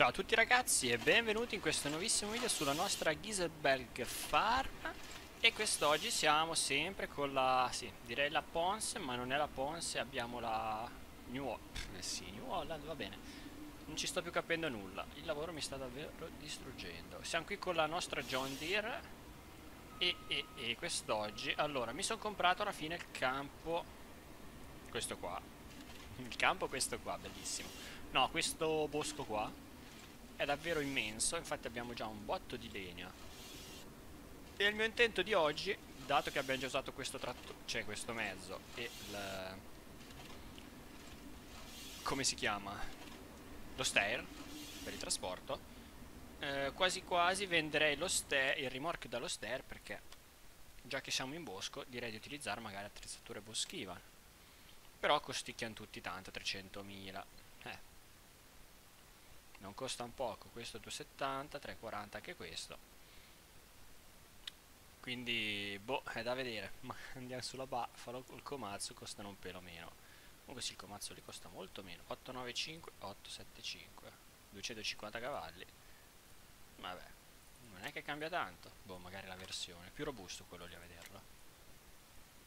Ciao a tutti ragazzi e benvenuti in questo nuovissimo video sulla nostra Geiselsberg Farm. E quest'oggi siamo sempre con la, direi la Ponsse, ma non è la Ponsse, abbiamo la New Holland, New Holland, va bene. Non ci sto più capendo nulla, il lavoro mi sta davvero distruggendo. Siamo qui con la nostra John Deere e quest'oggi, allora, mi sono comprato alla fine il campo, questo qua. Il campo questo qua, bellissimo. No, questo bosco qua è davvero immenso, infatti abbiamo già un botto di legna. E il mio intento di oggi, dato che abbiamo già usato questo trattore, cioè questo mezzo e il... come si chiama? Lo stair per il trasporto, quasi quasi venderei lo stair, il rimorchio dallo stair, perché già che siamo in bosco direi di utilizzare magari attrezzature boschiva. Però costicchiano tutti tanto, 300.000. Non costa un poco, questo 270, 340 anche questo. Quindi, boh, è da vedere. Ma andiamo sulla Buffalo, il Komatsu costano un pelo meno. Comunque sì, il Komatsu lì costa molto meno. 895, 875, 250 cavalli. Vabbè, non è che cambia tanto. Boh, magari la versione, è più robusto quello lì a vederlo.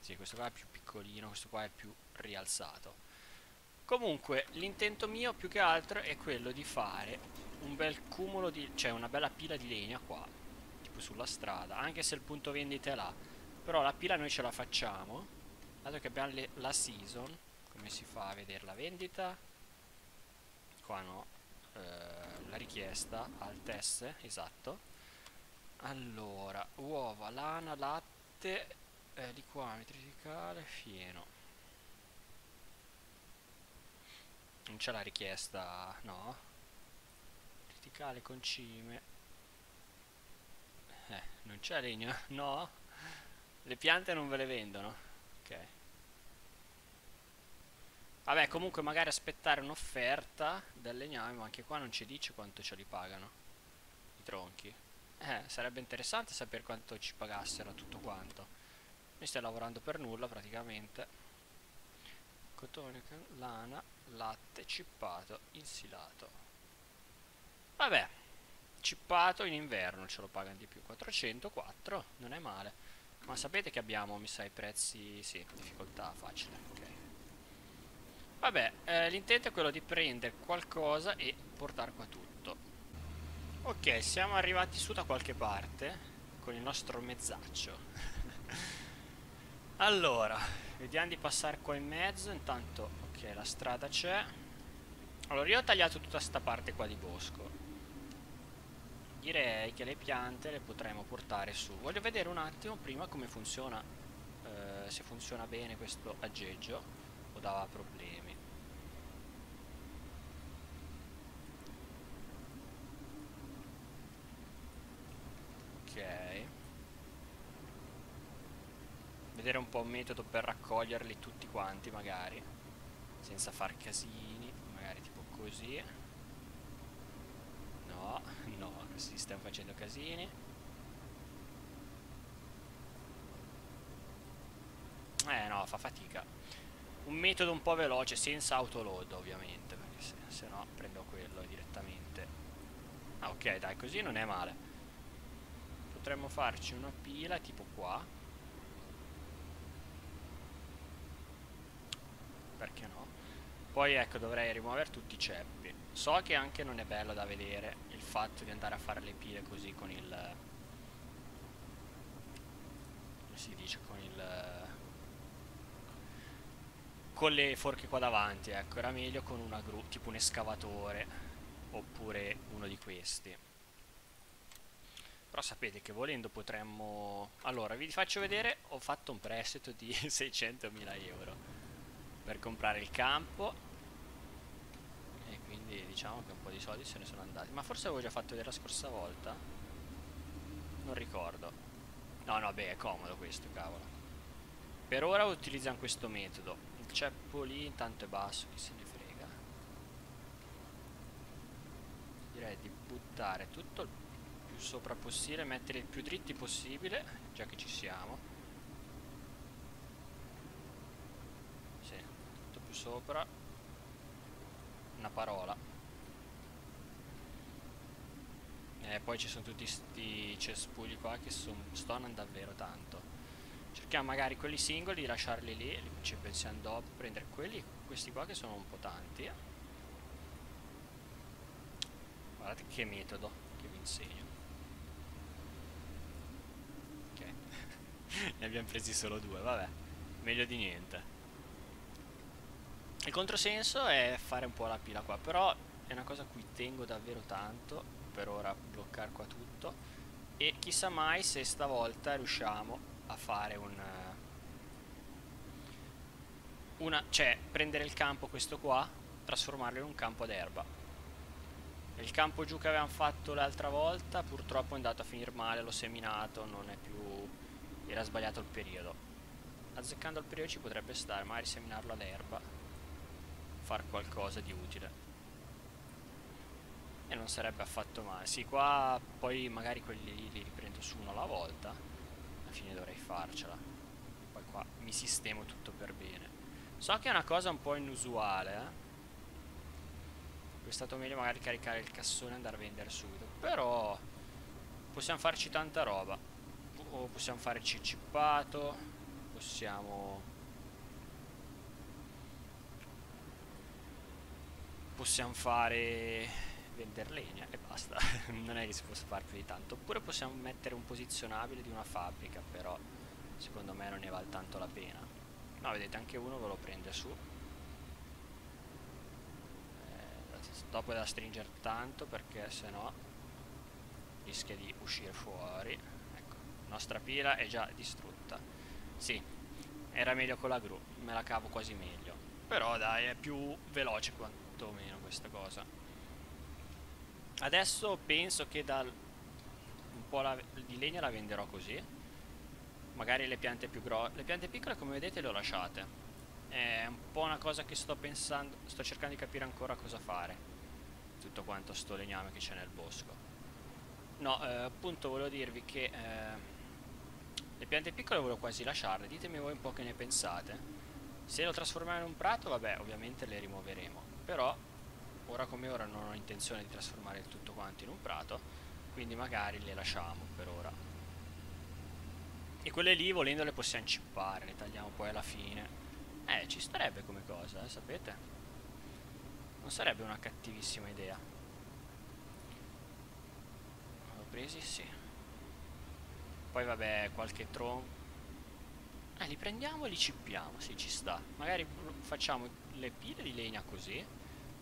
Sì, questo qua è più piccolino, questo qua è più rialzato. Comunque l'intento mio più che altro è quello di fare un bel cumulo di, cioè una bella pila di legna qua, tipo sulla strada, anche se il punto vendita è là. Però la pila noi ce la facciamo, dato che abbiamo la season. Come si fa a vedere la vendita? Qua no, la richiesta al TS, esatto. Allora, uova, lana, latte, di qua, metricale, fieno. Non c'è la richiesta, no? Criticale, concime. Non c'è legna, no? Le piante non ve le vendono. Ok. Vabbè, comunque magari aspettare un'offerta del legname, ma anche qua non ci dice quanto ce li pagano i tronchi. Sarebbe interessante sapere quanto ci pagassero tutto quanto. Noi stiamo lavorando per nulla praticamente. Cotone, lana, latte, cippato, insilato. Vabbè, cippato in inverno ce lo pagano di più, 404, non è male. Ma sapete che abbiamo, mi sa, i prezzi, sì, difficoltà facile, ok. Vabbè, l'intento è quello di prendere qualcosa e portare qua tutto. Ok, siamo arrivati su da qualche parte con il nostro mezzaccio. Allora, vediamo di passare qua in mezzo. Intanto, ok, la strada c'è. Allora, io ho tagliato tutta sta parte qua di bosco. Direi che le piante le potremo portare su. Voglio vedere un attimo prima come funziona, se funziona bene questo aggeggio o dava problemi. Ok, vedere un po' un metodo per raccoglierli tutti quanti, magari senza far casini, magari tipo così. No, no, così stiamo facendo casini. No, fa fatica. Un metodo un po' veloce, senza autoload ovviamente, perché se no prendo quello direttamente. Ah, ok, dai, così non è male. Potremmo farci una pila tipo qua. Perché no? Poi ecco, dovrei rimuovere tutti i ceppi. So che anche non è bello da vedere il fatto di andare a fare le pile così con il... come si dice? Con il... con le forche qua davanti, ecco. Era meglio con una gru, tipo un escavatore, oppure uno di questi. Però sapete che volendo potremmo... Allora, vi faccio vedere, ho fatto un prestito di 600.000 euro per comprare il campo, e quindi diciamo che un po' di soldi se ne sono andati. Ma forse avevo già fatto vedere la scorsa volta, non ricordo. No, no, beh, è comodo questo, cavolo. Per ora utilizziamo questo metodo. Il ceppo lì intanto è basso, chi se ne frega. Direi di buttare tutto il più sopra possibile, mettere il più dritti possibile, già che ci siamo. Sopra una parola E poi ci sono tutti questi cespugli qua che stonano davvero tanto. Cerchiamo magari quelli singoli di lasciarli lì, ci pensiamo dopo, prendere quelli, questi qua che sono un po' tanti. Guardate che metodo che vi insegno. Ok. Ne abbiamo presi solo due, vabbè, meglio di niente. Il controsenso è fare un po' la pila qua, però è una cosa a cui tengo davvero tanto, per ora bloccare qua tutto, e chissà mai se stavolta riusciamo a fare cioè prendere il campo questo qua, trasformarlo in un campo d'erba. Il campo giù che avevamo fatto l'altra volta purtroppo è andato a finire male, l'ho seminato, non è più, era sbagliato il periodo. Azzeccando il periodo ci potrebbe stare, magari seminarlo all'erba, far qualcosa di utile e non sarebbe affatto male. Sì, qua poi magari quelli li riprendo su uno alla volta, alla fine dovrei farcela. Poi qua mi sistemo tutto per bene. So che è una cosa un po' inusuale, eh? È stato meglio magari caricare il cassone e andare a vendere subito, però possiamo farci tanta roba. O possiamo fare cicippato, possiamo fare vendere legna e basta. Non è che si possa fare più di tanto. Oppure possiamo mettere un posizionabile di una fabbrica, però secondo me non ne vale tanto la pena. No, vedete, anche uno ve lo prende su, dopo è da stringere tanto perché sennò rischia di uscire fuori. Ecco, nostra pila è già distrutta. Sì, era meglio con la gru, me la cavo quasi meglio, però dai, è più veloce quanto o meno questa cosa. Adesso penso che un po' di legna la venderò così. Magari le piante più grosse, le piante piccole come vedete le ho lasciate. È un po' una cosa che sto pensando, sto cercando di capire ancora cosa fare, tutto quanto sto legname che c'è nel bosco. No, appunto volevo dirvi che le piante piccole volevo quasi lasciarle. Ditemi voi un po' che ne pensate. Se lo trasformiamo in un prato, vabbè, ovviamente le rimuoveremo, però ora come ora non ho intenzione di trasformare il tutto quanto in un prato, quindi magari le lasciamo per ora. E quelle lì volendo le possiamo cippare, le tagliamo poi alla fine. Ci starebbe come cosa, sapete? Non sarebbe una cattivissima idea. L'ho presi? Sì. Poi vabbè, qualche tronco. Li prendiamo e li cippiamo, sì, ci sta. Magari facciamo le pile di legna così.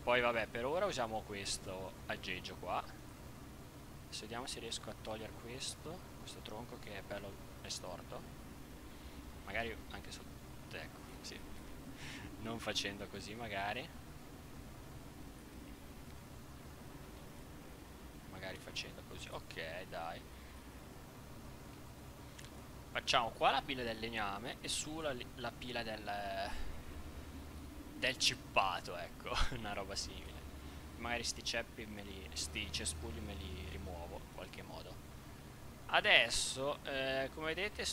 Poi vabbè, per ora usiamo questo aggeggio qua. Adesso vediamo se riesco a togliere questo tronco che è bello e storto. Magari anche sotto, ecco, sì. Non facendo così magari. Magari facendo così, ok, dai. Facciamo qua la pila del legname e su la pila del cippato, ecco, una roba simile. Magari sti cespugli me li rimuovo in qualche modo. Adesso, come vedete,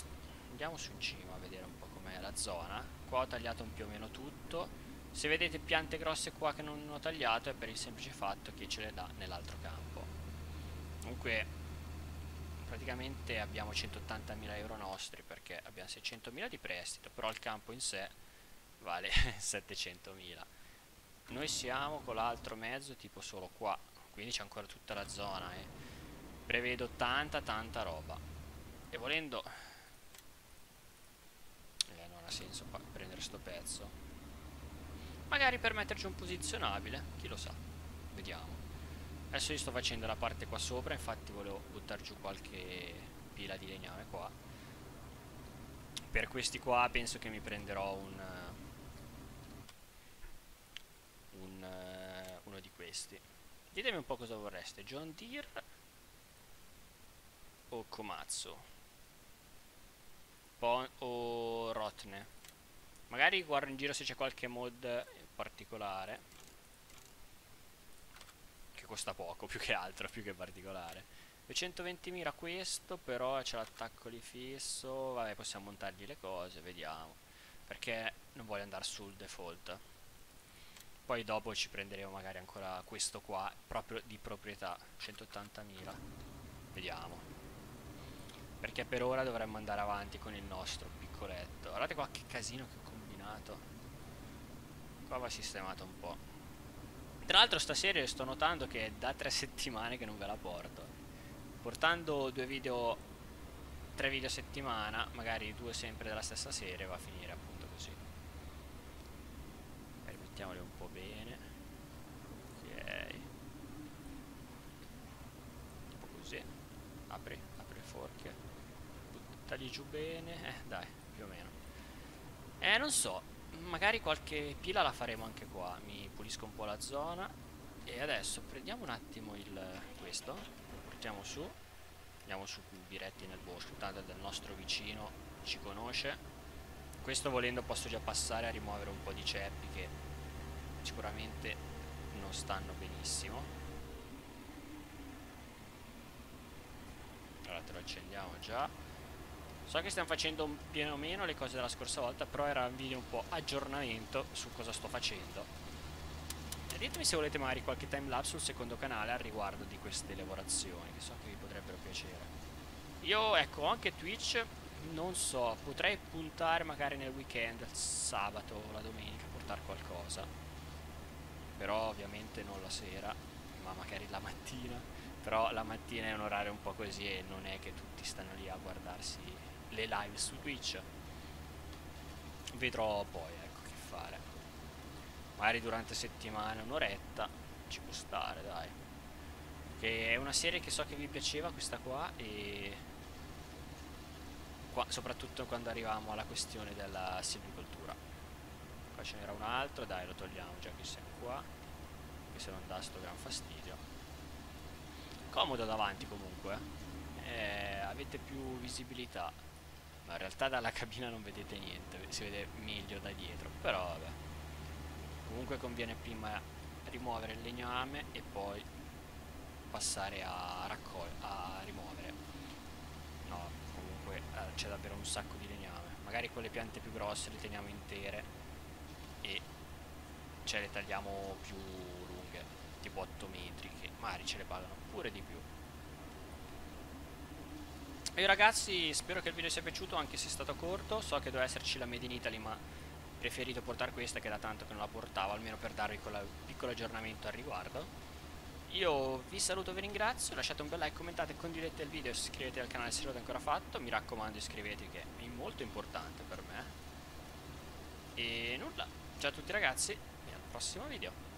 andiamo su in cima a vedere un po' com'è la zona. Qua ho tagliato più o meno tutto. Se vedete piante grosse qua che non ho tagliato è per il semplice fatto che ce le dà nell'altro campo. Comunque praticamente abbiamo 180.000 euro nostri perché abbiamo 600.000 di prestito, però il campo in sé vale 700.000. Noi siamo con l'altro mezzo tipo solo qua, quindi c'è ancora tutta la zona e prevedo tanta roba. E volendo non ha senso prendere sto pezzo, magari per metterci un posizionabile, chi lo sa, vediamo. Adesso io sto facendo la parte qua sopra, infatti volevo buttare giù qualche pila di legname qua. Per questi qua penso che mi prenderò uno di questi. Ditemi un po' cosa vorreste, John Deere o Komatsu o Rotne. Magari guardo in giro se c'è qualche mod particolare. Costa poco, più che altro, più che particolare. 220.000 questo, però c'è l'attacco lì fisso. Vabbè, possiamo montargli le cose, vediamo, perché non voglio andare sul default. Poi dopo ci prenderemo magari ancora questo qua, proprio di proprietà, 180.000. Vediamo. Perché per ora dovremmo andare avanti con il nostro piccoletto. Guardate qua che casino che ho combinato. Qua va sistemato un po'. Tra l'altro sta serie sto notando che è da 3 settimane che non ve la porto. Portando 3 video a settimana, magari 2 sempre della stessa serie, va a finire appunto così. Mettiamoli un po' bene. Ok. Tipo così. Apri le forche. Buttali giù bene. Dai, più o meno. Non so. Magari qualche pila la faremo anche qua. Mi pulisco un po' la zona. E adesso prendiamo un attimo questo. Lo portiamo su. Andiamo su diretti nel bosco. Tanto del nostro vicino ci conosce. Questo volendo posso già passare a rimuovere un po' di ceppi che sicuramente non stanno benissimo. Allora te lo accendiamo già. So che stiamo facendo più o meno le cose della scorsa volta, però era un video un po' aggiornamento su cosa sto facendo. Ditemi se volete magari qualche timelapse sul secondo canale al riguardo di queste lavorazioni, che so che vi potrebbero piacere. Io ecco, ho anche Twitch, non so, potrei puntare magari nel weekend, il sabato o la domenica, a portare qualcosa. Però ovviamente non la sera, ma magari la mattina. Però la mattina è un orario un po' così e non è che tutti stanno lì a guardarsi le live su Twitch. Vedrò poi, ecco, che fare. Magari durante settimana un'oretta ci può stare, dai. Che è una serie che so che vi piaceva questa qua e... qua, soprattutto quando arriviamo alla questione della silvicoltura. Qua ce n'era un altro, dai, lo togliamo già che siamo qua, che se non dà sto gran fastidio. Comodo davanti comunque, avete più visibilità, ma in realtà dalla cabina non vedete niente, si vede meglio da dietro, però vabbè. Comunque conviene prima rimuovere il legname e poi passare a rimuovere. No, c'è davvero un sacco di legname. Magari quelle piante più grosse le teniamo intere e ce le tagliamo più lunghe, tipo 8 metri, che magari ce le pagano pure di più. E ragazzi, spero che il video sia piaciuto, anche se è stato corto. So che doveva esserci la Made in Italy, ma ho preferito portare questa, che da tanto che non la portavo, almeno per darvi quel piccolo aggiornamento al riguardo. Io vi saluto, vi ringrazio, lasciate un bel like, commentate, condividete il video e iscrivetevi al canale se non l'avete ancora fatto. Mi raccomando, iscrivetevi, che è molto importante per me. E nulla, ciao a tutti ragazzi e al prossimo video.